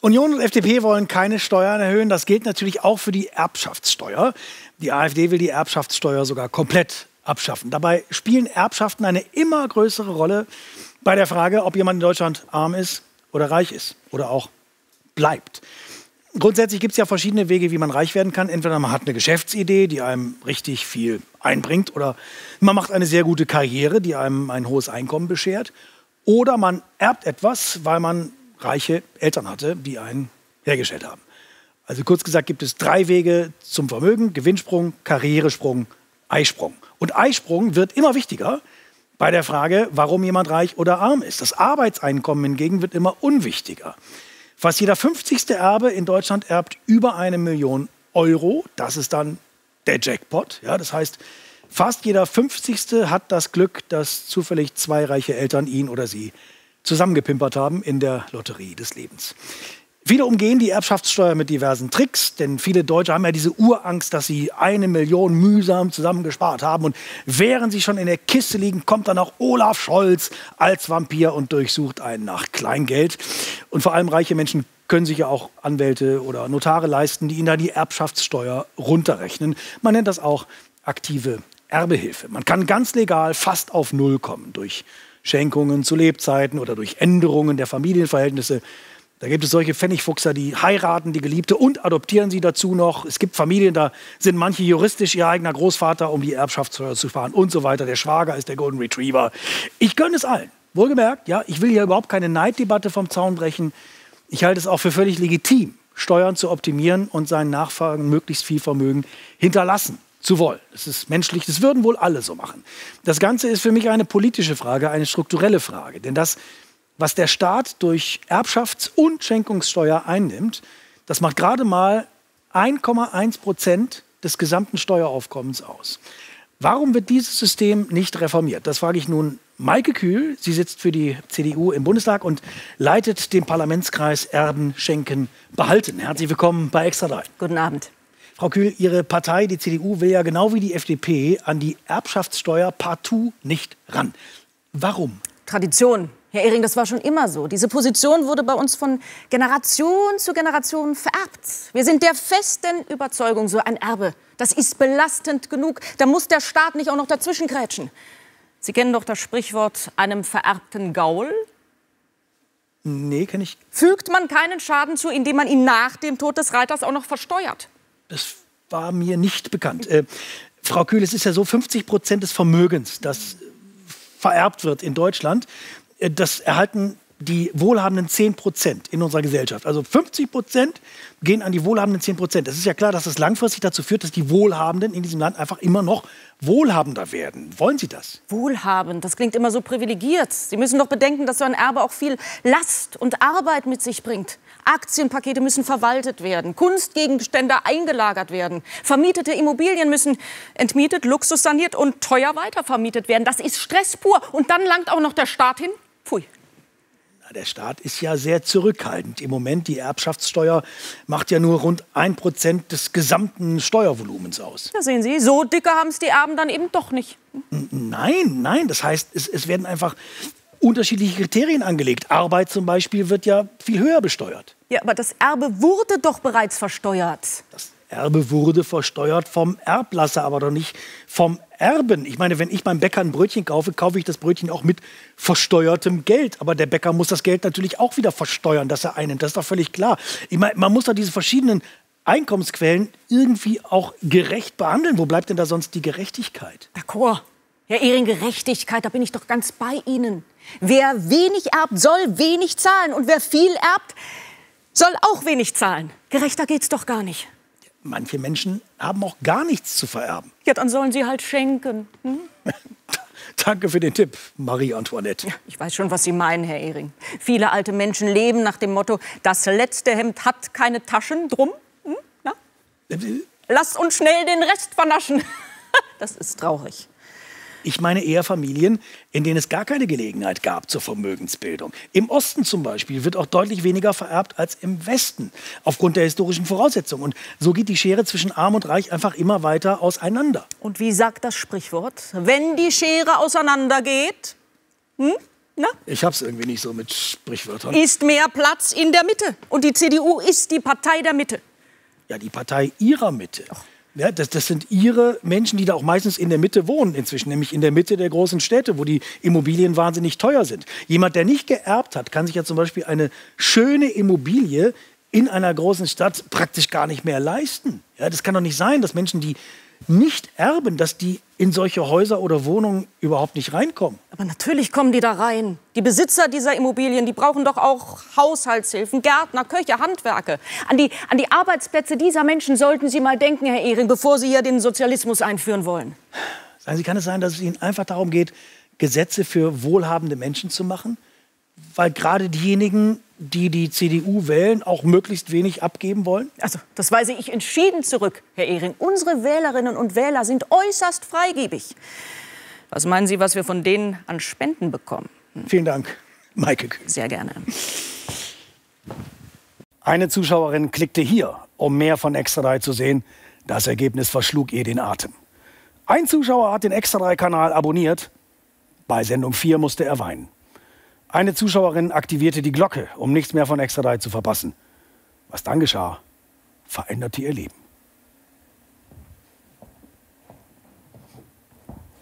Union und FDP wollen keine Steuern erhöhen. Das gilt natürlich auch für die Erbschaftssteuer. Die AfD will die Erbschaftssteuer sogar komplett abschaffen. Dabei spielen Erbschaften eine immer größere Rolle bei der Frage, ob jemand in Deutschland arm ist oder reich ist oder auch bleibt. Grundsätzlich gibt es ja verschiedene Wege, wie man reich werden kann. Entweder man hat eine Geschäftsidee, die einem richtig viel einbringt, oder man macht eine sehr gute Karriere, die einem ein hohes Einkommen beschert, oder man erbt etwas, weil man reiche Eltern hatte, die einen hergestellt haben. Also kurz gesagt gibt es 3 Wege zum Vermögen: Gewinnsprung, Karrieresprung, Eisprung. Und Eisprung wird immer wichtiger bei der Frage, warum jemand reich oder arm ist. Das Arbeitseinkommen hingegen wird immer unwichtiger. Fast jeder 50. Erbe in Deutschland erbt über 1 Million Euro. Das ist dann der Jackpot. Ja, das heißt, fast jeder 50. hat das Glück, dass zufällig 2 reiche Eltern ihn oder sie zusammengepimpert haben in der Lotterie des Lebens. Viele umgehen die Erbschaftssteuer mit diversen Tricks, denn viele Deutsche haben ja diese Urangst, dass sie 1 Million mühsam zusammengespart haben. Und während sie schon in der Kiste liegen, kommt dann auch Olaf Scholz als Vampir und durchsucht einen nach Kleingeld. Und vor allem reiche Menschen können sich ja auch Anwälte oder Notare leisten, die ihnen dann die Erbschaftssteuer runterrechnen. Man nennt das auch aktive Erbehilfe. Man kann ganz legal fast auf Null kommen durch Schenkungen zu Lebzeiten oder durch Änderungen der Familienverhältnisse. Da gibt es solche Pfennigfuchser, die heiraten die Geliebte und adoptieren sie dazu noch. Es gibt Familien, da sind manche juristisch ihr eigener Großvater, um die Erbschaftssteuer zu sparen und so weiter. Der Schwager ist der Golden Retriever. Ich gönne es allen. Wohlgemerkt, ja, ich will hier überhaupt keine Neiddebatte vom Zaun brechen. Ich halte es auch für völlig legitim, Steuern zu optimieren und seinen Nachfahren möglichst viel Vermögen hinterlassen zu wollen. Das ist menschlich, das würden wohl alle so machen. Das Ganze ist für mich eine politische Frage, eine strukturelle Frage, denn das, was der Staat durch Erbschafts- und Schenkungssteuer einnimmt, das macht gerade mal 1,1% des gesamten Steueraufkommens aus. Warum wird dieses System nicht reformiert? Das frage ich nun Maike Kühl. Sie sitzt für die CDU im Bundestag und leitet den Parlamentskreis Erben, Schenken, Behalten. Herzlich willkommen bei Extra 3. Guten Abend. Frau Kühl, Ihre Partei, die CDU, will ja genau wie die FDP an die Erbschaftssteuer partout nicht ran. Warum? Tradition. Herr Ehring, das war schon immer so. Diese Position wurde bei uns von Generation zu Generation vererbt. Wir sind der festen Überzeugung, so ein Erbe, das ist belastend genug. Da muss der Staat nicht auch noch dazwischengrätschen. Sie kennen doch das Sprichwort, einem vererbten Gaul? Nee, kenne ich. Fügt man keinen Schaden zu, indem man ihn nach dem Tod des Reiters auch noch versteuert? Das war mir nicht bekannt. Frau Kühl, es ist ja so, 50% des Vermögens, das vererbt wird in Deutschland, das erhalten die wohlhabenden 10% in unserer Gesellschaft. Also 50% gehen an die wohlhabenden 10%. Es ist ja klar, dass das langfristig dazu führt, dass die Wohlhabenden in diesem Land einfach immer noch wohlhabender werden. Wollen Sie das? Wohlhabend, das klingt immer so privilegiert. Sie müssen doch bedenken, dass so ein Erbe auch viel Last und Arbeit mit sich bringt. Aktienpakete müssen verwaltet werden, Kunstgegenstände eingelagert werden, vermietete Immobilien müssen entmietet, luxussaniert und teuer weitervermietet werden. Das ist Stress pur. Und dann langt auch noch der Staat hin. Pfui. Der Staat ist ja sehr zurückhaltend im Moment. Die Erbschaftssteuer macht ja nur rund 1% des gesamten Steuervolumens aus. Ja, sehen Sie, so dicke haben es die Erben dann eben doch nicht. Nein, nein, das heißt, es werden einfach unterschiedliche Kriterien angelegt. Arbeit zum Beispiel wird ja viel höher besteuert. Ja, aber das Erbe wurde doch bereits versteuert. Das Erbe wurde versteuert vom Erblasser, aber doch nicht vom Erben. Ich meine, wenn ich beim Bäcker ein Brötchen kaufe, kaufe ich das Brötchen auch mit versteuertem Geld. Aber der Bäcker muss das Geld natürlich auch wieder versteuern, das er einnimmt. Das ist doch völlig klar. Ich meine, man muss doch diese verschiedenen Einkommensquellen irgendwie auch gerecht behandeln. Wo bleibt denn da sonst die Gerechtigkeit? D'accord. Herr Ehring, Gerechtigkeit, da bin ich doch ganz bei Ihnen. Wer wenig erbt, soll wenig zahlen. Und wer viel erbt, soll auch wenig zahlen. Gerechter geht's doch gar nicht. Manche Menschen haben auch gar nichts zu vererben. Ja, dann sollen sie halt schenken. Hm? Danke für den Tipp, Marie-Antoinette. Ja, ich weiß schon, was Sie meinen, Herr Ehring. Viele alte Menschen leben nach dem Motto, das letzte Hemd hat keine Taschen drum. Hm? Na? Lasst uns schnell den Rest vernaschen. Das ist traurig. Ich meine eher Familien, in denen es gar keine Gelegenheit gab zur Vermögensbildung. Im Osten zum Beispiel wird auch deutlich weniger vererbt als im Westen, aufgrund der historischen Voraussetzungen. Und so geht die Schere zwischen Arm und Reich einfach immer weiter auseinander. Und wie sagt das Sprichwort? Wenn die Schere auseinander geht, Na? Ich hab's irgendwie nicht so mit Sprichwörtern. Ist mehr Platz in der Mitte. Und die CDU ist die Partei der Mitte. Ja, die Partei ihrer Mitte. Ach. Ja, das sind ihre Menschen, die da auch meistens in der Mitte wohnen inzwischen, nämlich in der Mitte der großen Städte, wo die Immobilien wahnsinnig teuer sind. Jemand, der nicht geerbt hat, kann sich ja zum Beispiel eine schöne Immobilie in einer großen Stadt praktisch gar nicht mehr leisten. Ja, das kann doch nicht sein, dass Menschen, die nicht erben, dass die in solche Häuser oder Wohnungen überhaupt nicht reinkommen. Aber natürlich kommen die da rein. Die Besitzer dieser Immobilien, die brauchen doch auch Haushaltshilfen, Gärtner, Köche, Handwerker. An die Arbeitsplätze dieser Menschen sollten Sie mal denken, Herr Ehring, bevor Sie hier den Sozialismus einführen wollen. Sagen Sie, kann es sein, dass es Ihnen einfach darum geht, Gesetze für wohlhabende Menschen zu machen? Weil gerade diejenigen, die die CDU wählen, auch möglichst wenig abgeben wollen? Also, das weise ich entschieden zurück, Herr Ehring. Unsere Wählerinnen und Wähler sind äußerst freigebig. Was meinen Sie, was wir von denen an Spenden bekommen? Vielen Dank, Maike Kühl. Sehr gerne. Eine Zuschauerin klickte hier, um mehr von Extra 3 zu sehen. Das Ergebnis verschlug ihr den Atem. Ein Zuschauer hat den Extra 3-Kanal abonniert. Bei Sendung 4 musste er weinen. Eine Zuschauerin aktivierte die Glocke, um nichts mehr von Extra 3 zu verpassen. Was dann geschah, veränderte ihr Leben.